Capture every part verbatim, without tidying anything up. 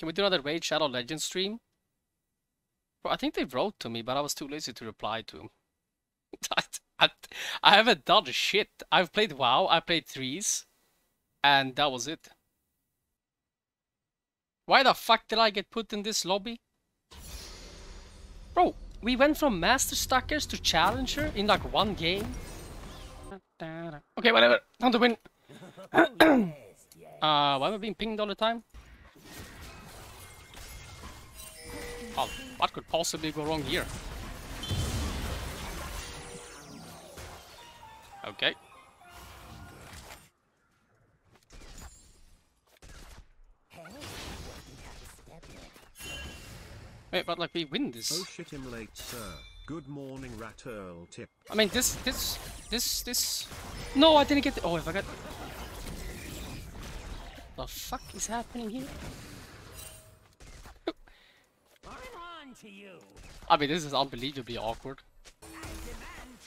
Can we do another Raid Shadow Legends stream? Bro, I think they wrote to me, but I was too lazy to reply to them. I, I, I haven't done shit. I've played WoW, I played Threes, and that was it. Why the fuck did I get put in this lobby? Bro, we went from Master Stuckers to Challenger in like one game. Okay, whatever. Time to win. uh, why am I being pinged all the time? Oh, what could possibly go wrong here? Okay. Wait, but like we win this. Oh shit, him late, sir. Good morning, Rat Earl Tip. I mean, this, this, this, this. No, I didn't get the. Oh, if I got. The fuck is happening here? On to you. I mean, this is unbelievably awkward.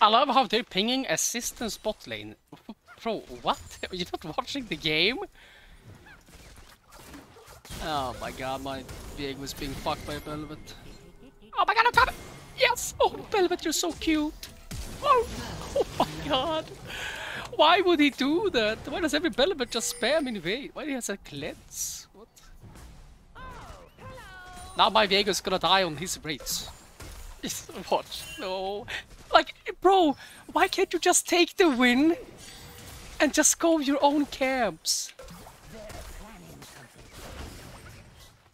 I love how they're pinging assistance bot lane. Bro, what? Are you not watching the game? Oh my god, my Viego was being fucked by Belvat. Oh my god, I'm coming! Yes! Oh, Belvat, you're so cute! Oh, oh my god! Why would he do that? Why does every Belvat just spam invade? Why do he has a cleanse? What? Oh, now my Viego's gonna die on his raids. Watch, no. Like, bro, why can't you just take the win and just go your own camps?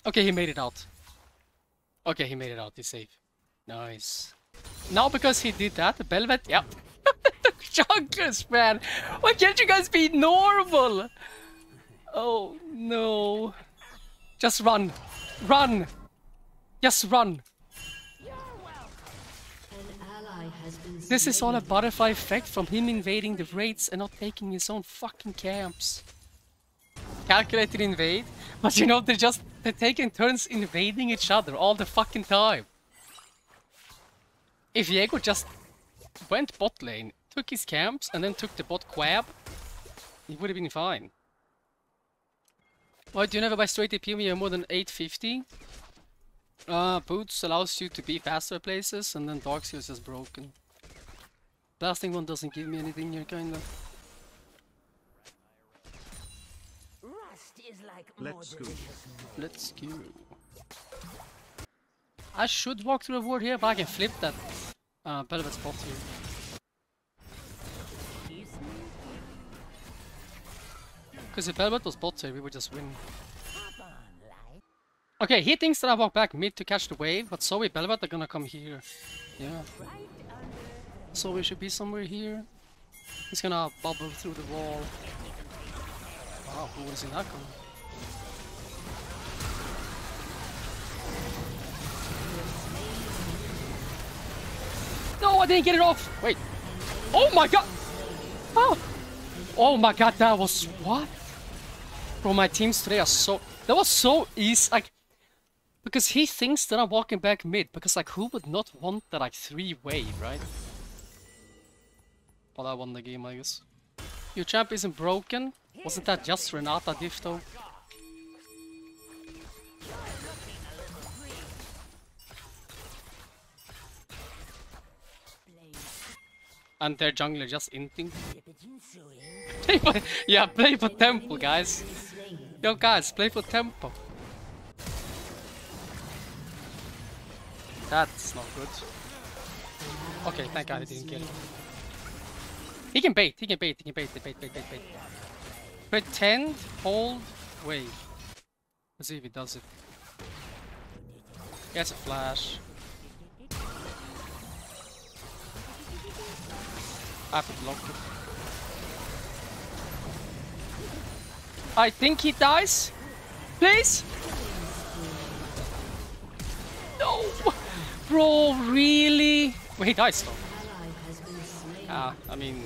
Okay, he made it out. Okay, he made it out. He's safe. Nice. Now because he did that, Belvet, yeah. Junglers, man. Why can't you guys be normal? Oh no. Just run. Run. Just run. You're welcome. An ally has been this is all a butterfly effect from him invading the raids and not taking his own fucking camps. Calculated invade, but you know, they're just they're taking turns invading each other all the fucking time. If Viego just went bot lane, took his camps, and then took the bot quab, he would have been fine. Why do you never buy straight A P when you're more than eight fifty? Uh, Boots allows you to be faster at places, and then Darkseal is just broken. Blasting one doesn't give me anything here, kinda. Let's go. Let's go. I should walk through the ward here, but I can flip that uh, Pelvet spot here. Because if Pelvet was bot here, we would just win. Okay, he thinks that I walk back mid to catch the wave, but Zoe and Pelvet are gonna come here. Yeah. Zoe should be somewhere here. He's gonna bubble through the wall. Wow, who was in that coming? No, I didn't get it off! Wait. Oh my god! Oh! Oh my god, that was... what? Bro, my teams today are so... that was so easy, like... because he thinks that I'm walking back mid, because like, who would not want that like three-way, right? But I won the game, I guess. Your champ isn't broken? Wasn't that just Renata Difto? And their jungler just inting. Play for, yeah, play for tempo, guys. Yo, guys, play for tempo. That's not good. Okay, thank God I didn't kill him. He can bait, he can bait, he can bait, bait, bait, bait, bait. Pretend, hold, wave. Let's see if he does it. He has a flash. I have to block it. I think he dies. Please. No, bro, really? Well, he dies though. Ah, I mean.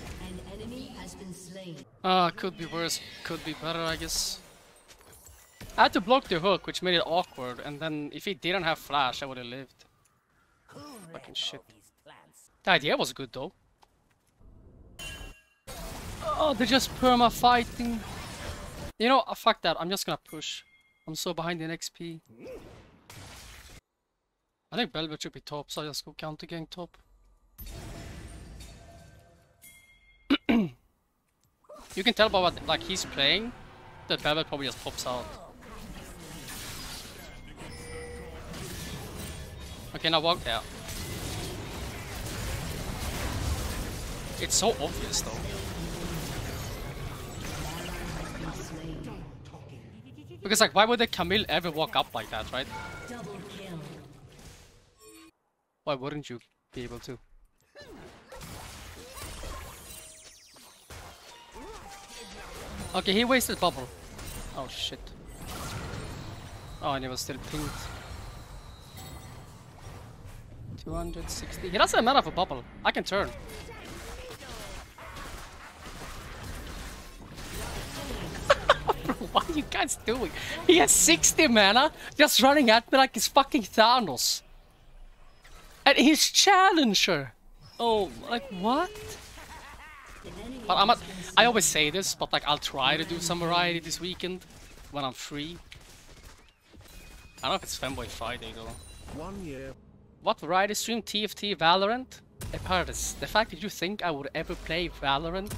Ah, uh, could be worse. Could be better, I guess. I had to block the hook, which made it awkward. And then, if he didn't have flash, I would have lived. Fucking shit. The idea was good though. Oh, they're just perma fighting. You know, uh, fuck that. I'm just gonna push. I'm so behind in X P. I think Belvat should be top, so I'll just go counter gang top. You can tell by what like he's playing that Belvat probably just pops out. Okay, now walk out. It's so obvious though. Because like why would the Camille ever walk up like that, right? Why wouldn't you be able to? Okay, he wasted bubble. Oh shit. Oh, and he was still pinged. two sixty. He doesn't matter for bubble. I can turn. Bro, what are you guys doing? He has sixty mana just running at me like he's fucking Thanos. And he's Challenger. Oh, like what? But I'm not, I always say this, but like I'll try to do some variety this weekend when I'm free. I don't know if it's Fanboy Friday though. One year. What variety stream? T F T, Valorant? Apparatus. The fact that you think I would ever play Valorant?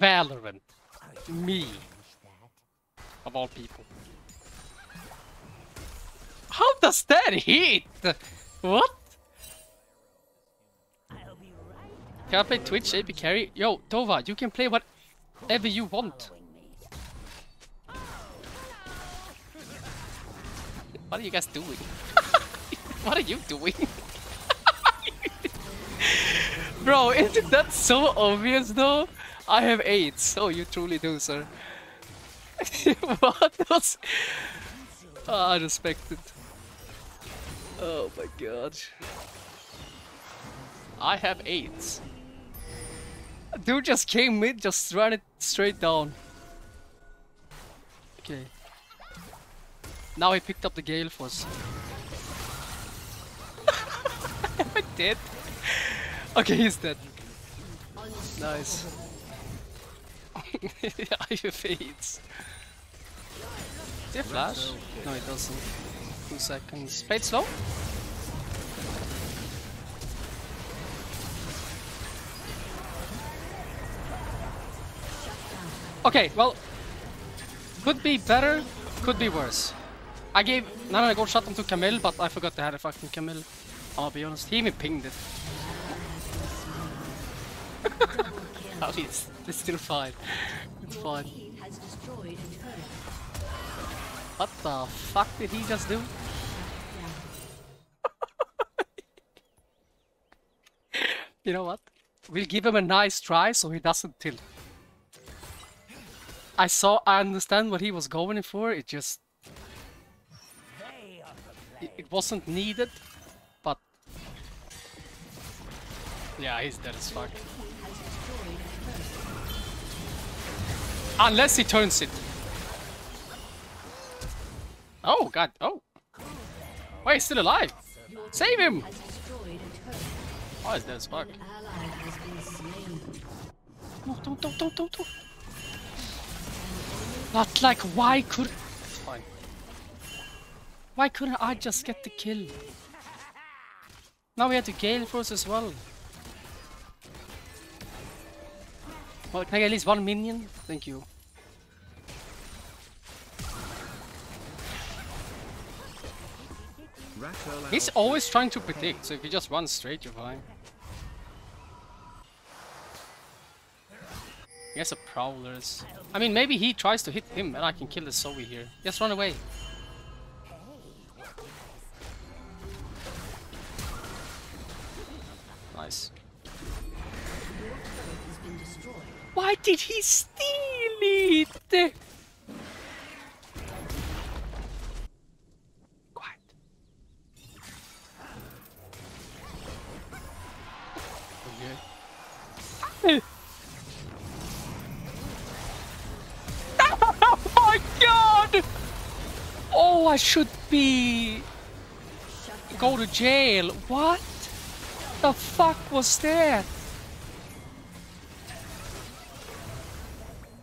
Valorant. Me. Of all people. How does that hit? What? Can I play Twitch, A P carry? Yo, Tova, you can play whatever you want. What are you guys doing? What are you doing? Bro, isn't that so obvious though? I have AIDS. Oh, you truly do, sir. What was... Oh, I respect it. Oh my god. I have AIDS. Dude just came mid, just ran it straight down. Okay. Now he picked up the Gale Force. Am I dead? Okay, he's dead. Nice. I have AIDS. Did it flash? No, it doesn't. Two seconds. Play it slow? Okay, well, could be better, could be worse. I gave Nana Gold Shotgun to Camille, but I forgot they had a fucking Camille. I'll be honest, he even pinged it. I mean, it's, it's still fine. It's fine. What the fuck did he just do? You know what? We'll give him a nice try so he doesn't tilt. I saw, I understand what he was going for, it just... It, it wasn't needed, but... Yeah, he's dead as fuck. Unless he turns it. Oh god, oh! Wait, he's still alive! Save him! Oh, he's dead as fuck. No, don't, don't, don't, don't, don't! But like, why could... It's fine. Why couldn't I just get the kill? Now we had the Gale Force as well. Well, can I get at least one minion? Thank you. He's always trying to predict, so if you just run straight, you're fine. He has a Prowlers. I mean, maybe he tries to hit him and I can kill the Zoe here. Just run away. Nice. Why did he steal it? Quiet. Okay. Oh, I should be... go to jail. What the fuck was that?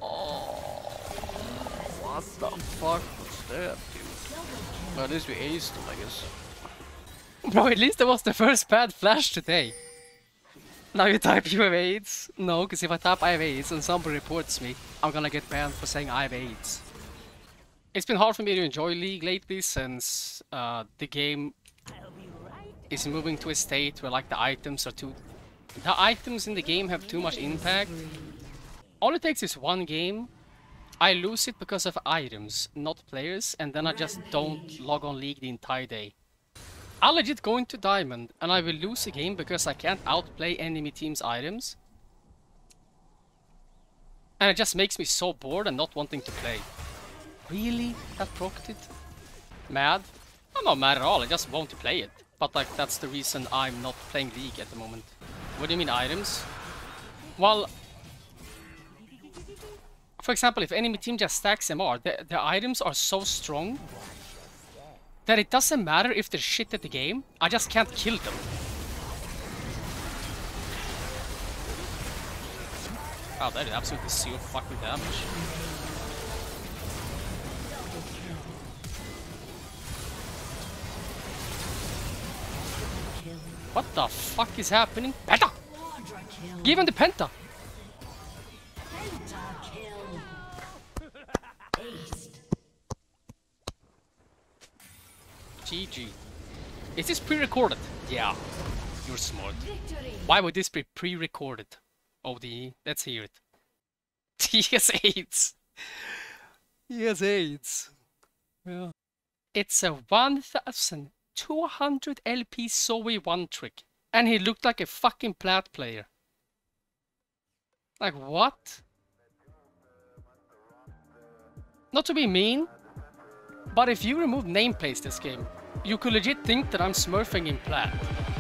Oh, The fuck was that, dude? Well, at least we aced him, I guess. Bro, at least that was the first bad flash today. Now you type you have AIDS? No, because if I type I have AIDS and somebody reports me, I'm gonna get banned for saying I have AIDS. It's been hard for me to enjoy League lately since uh, the game is moving to a state where like the items are too... The items in the game have too much impact. All it takes is one game. I lose it because of items, not players, and then I just don't log on League the entire day. I'll legit go into Diamond and I will lose a game because I can't outplay enemy team's items. And it just makes me so bored and not wanting to play. Really? That procced it? Mad? I'm not mad at all, I just won't play it. But like, that's the reason I'm not playing League at the moment. What do you mean items? Well... For example, if enemy team just stacks M R, their, their items are so strong that it doesn't matter if they're shit at the game, I just can't kill them. Wow, that did absolutely zero fucking damage. What the fuck is happening? Penta! Give him the Penta! G G. Is this pre-recorded? Yeah. You're smart. Victory. Why would this be pre-recorded? O D E. Let's hear it. He has AIDS. He has AIDS. Yeah. It's a one thousand two hundred L P Zoe one trick. And he looked like a fucking plat player. Like what? Not to be mean, but if you remove nameplates this game, you could legit think that I'm smurfing in plat.